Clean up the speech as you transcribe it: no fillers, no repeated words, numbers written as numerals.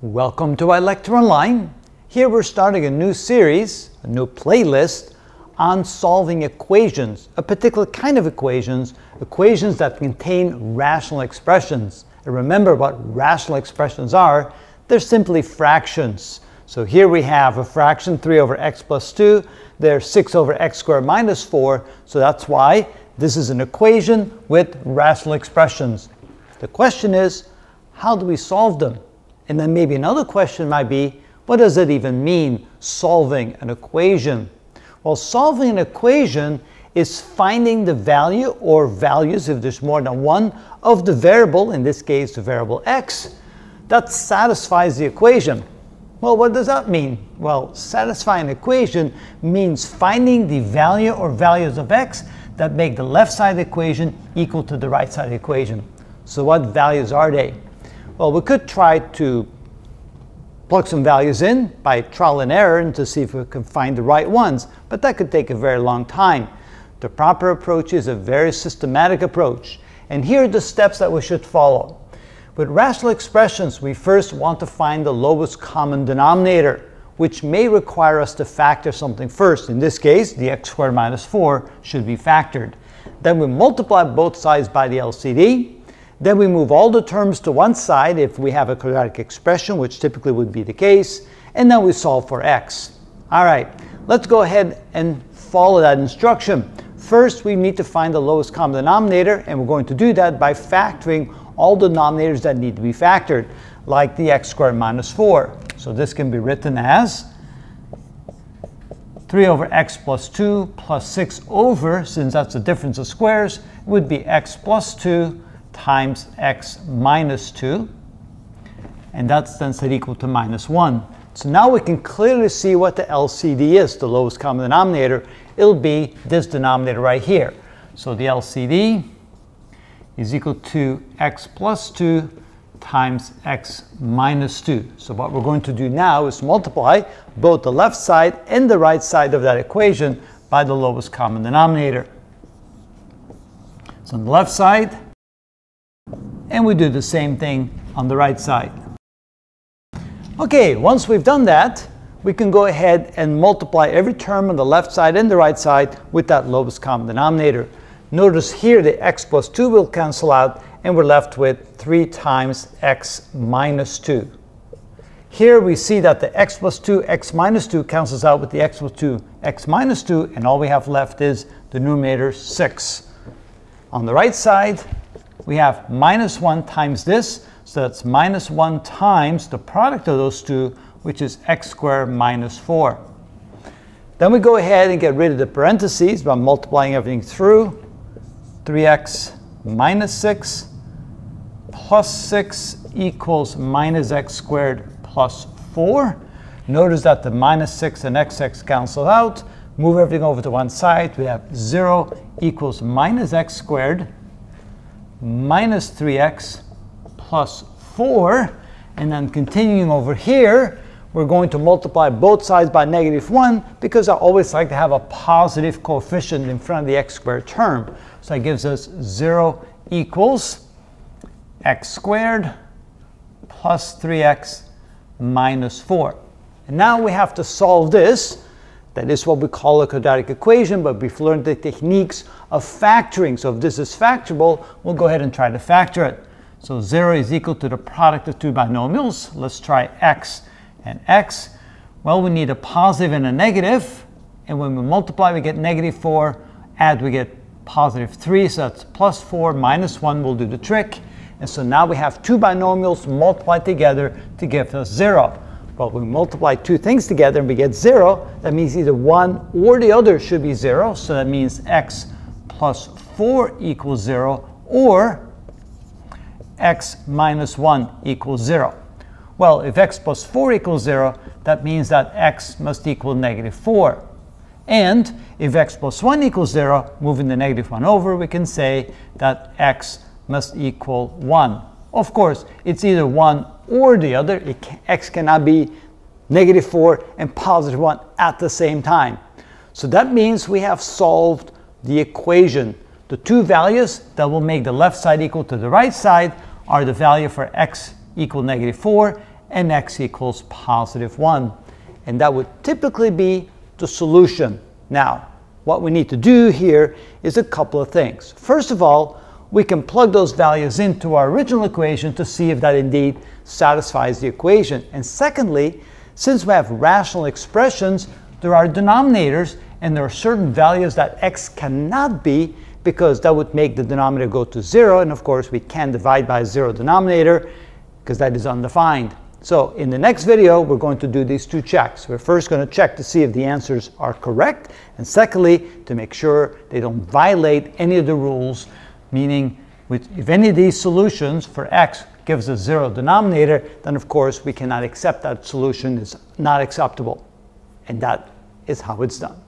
Welcome to iLecture Online. Here we're starting a new series, a new playlist on solving equations, a particular kind of equations that contain rational expressions. And remember what rational expressions are, they're simply fractions. So here we have a fraction 3/(x + 2). They're 6/(x² - 4). So that's why this is an equation with rational expressions. The question is, how do we solve them? And then maybe another question might be, what does it even mean, solving an equation? Well, solving an equation is finding the value or values, if there's more than one, of the variable, in this case the variable x, that satisfies the equation. Well, what does that mean? Well, satisfying an equation means finding the value or values of x that make the left side of the equation equal to the right side of the equation. So what values are they? Well, we could try to plug some values in by trial and error and to see if we can find the right ones, but that could take a very long time. The proper approach is a very systematic approach, and here are the steps that we should follow. With rational expressions, we first want to find the lowest common denominator, which may require us to factor something first. In this case, the x² - 4 should be factored. Then we multiply both sides by the LCD. Then we move all the terms to one side if we have a quadratic expression, which typically would be the case, and then we solve for x. All right, let's go ahead and follow that instruction. First, we need to find the lowest common denominator, and we're going to do that by factoring all the denominators that need to be factored, like the x² - 4. So this can be written as 3/(x + 2) + 6/, since that's the difference of squares, it would be x + 2 times x - 2, and that's then set equal to -1. So now we can clearly see what the LCD is, the lowest common denominator. It'll be this denominator right here. So the LCD is equal to x + 2 times x - 2. So what we're going to do now is multiply both the left side and the right side of that equation by the lowest common denominator. So on the left side, and we do the same thing on the right side. Okay, once we've done that, we can go ahead and multiply every term on the left side and the right side with that lowest common denominator. Notice here the x + 2 will cancel out, and we're left with 3 times x - 2. Here we see that the x + 2, x - 2 cancels out with the x + 2, x - 2, and all we have left is the numerator 6. On the right side, we have -1 times this, so that's -1 times the product of those two, which is x² - 4. Then we go ahead and get rid of the parentheses by multiplying everything through. 3x - 6 plus 6 equals -x² + 4. Notice that the -6 and x cancel out. Move everything over to one side. We have 0 equals -x² - 3x + 4, and then continuing over here, we're going to multiply both sides by -1, because I always like to have a positive coefficient in front of the x² term. So that gives us 0 equals x² + 3x - 4. And now we have to solve this. That is what we call a quadratic equation, but we've learned the techniques of factoring. So if this is factorable, we'll go ahead and try to factor it. So 0 is equal to the product of two binomials. Let's try x and x. Well, we need a positive and a negative, and when we multiply, we get -4. Add, we get +3, so that's +4. -1 will do the trick. And so now we have two binomials multiplied together to give us 0. Well, we multiply two things together and we get 0. That means either one or the other should be 0. So that means x + 4 equals 0, or x - 1 equals 0. Well, if x + 4 equals 0, that means that x must equal -4. And if x + 1 equals 0, moving the -1 over, we can say that x must equal 1. Of course, it's either one or the other. X cannot be -4 and +1 at the same time. So that means we have solved the equation. The two values that will make the left side equal to the right side are the value for x equal -4 and x equals positive 1. And that would typically be the solution. Now, what we need to do here is a couple of things. First of all, we can plug those values into our original equation to see if that indeed satisfies the equation. And secondly, since we have rational expressions, there are denominators, and there are certain values that x cannot be, because that would make the denominator go to 0, and of course we can't divide by a 0 denominator, because that is undefined. So in the next video, we're going to do these two checks. We're first going to check to see if the answers are correct, and secondly, to make sure they don't violate any of the rules, meaning if any of these solutions for x gives a 0 denominator, then of course we cannot accept that solution. It's not acceptable. And that is how it's done.